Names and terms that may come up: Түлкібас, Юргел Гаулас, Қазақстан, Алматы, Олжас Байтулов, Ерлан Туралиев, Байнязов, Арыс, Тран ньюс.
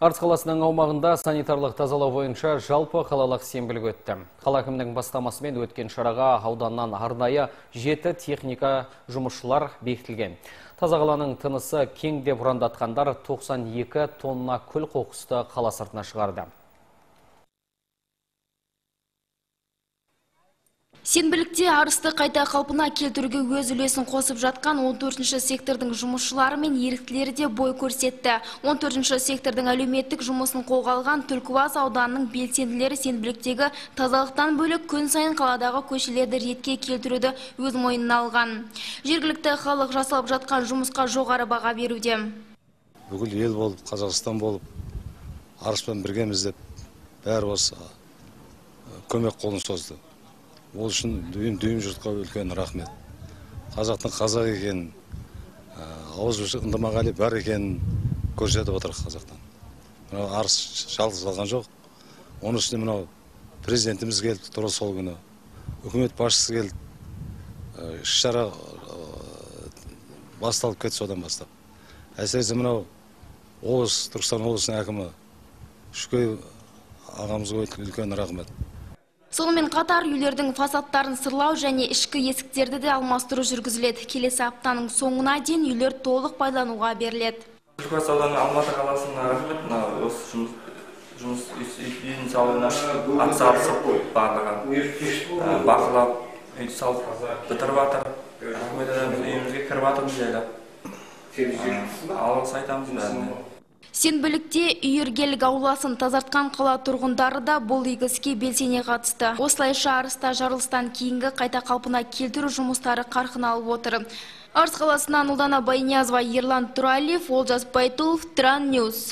Арыс қаласының аумағында санитарлық тазалау бойынша жалпы қалалық сенбілік өтті. Қала әкімінің бастамасымен өткен шараға ауданнан арнайы 7 техника жұмысшылар бекітілген. Таза қаланың тынысы кең деп ұрандатқандар 92 тонна күл қоқысты қала сыртына шығарды. Сенбілікте Арысты қайта қалпына келтіруге өз үлесін қосып жатқан 14-ші сектордың жұмысшылары мен еріктілері де бой көрсетті. 14-ші сектордың әлеуметтік жұмысын қолға алған Түлкібас ауданының белсенділері сенбіліктегі тазалықтан бөлек күн сайын қаладағы көшелерді ретке келтіруді өз мойнына алған. Жергілікті халық жасалып жатқан жұмысқа жоғары баға беруде. Бүкіл ел болып, Қазақстан болып, Арыспен біргеміз деп, бәрі осы көмек қолын созды. Ол үшін дүйім жұртқа үлкен рахмет. Қазақтың қазақ екенін, ауыз ындымағали бар екенін көрсетіп отырық Қазақтан. Арыс жалғыз қалған жоқ. Оның үшін мынау президентіміз келді тура сол күні. Үкімет басшысы келді. Іс-шара басталып кетті содан бастап. Әсіресе мынау Түркістан облысының әкімі Шүкей ағамызға үлкен рахмет. Сонымен қатар үйлердің фасадтарын сырлау және ішкі есіктерді де алмастыру жүргізіледі. Келесі аптаның соңына дейін үйлер толық пайдалануға беріледі. Түркібас ауданы Алматы қаласына рахмет, осы жұмыс үйдің салуына атсалысып барлығын бақылап, үйді салып бітіріп жатыр. Рахмет адамыз үйімізге кіріп жатырмыз жайлы. Алғыс айтамыз бәріне. Сенбілікте Юргел Гауласын тазартқан қала тұрғындары да бұл игі іске белсене қатысты. Осылайша Арыста жарылыстан кейінгі қайта қалпына келтіру жұмыстары қарқын алып отыр. Арыс қаласынан Байнязова, Ерлан Туралиев, Олжас Байтулов, Тран ньюс.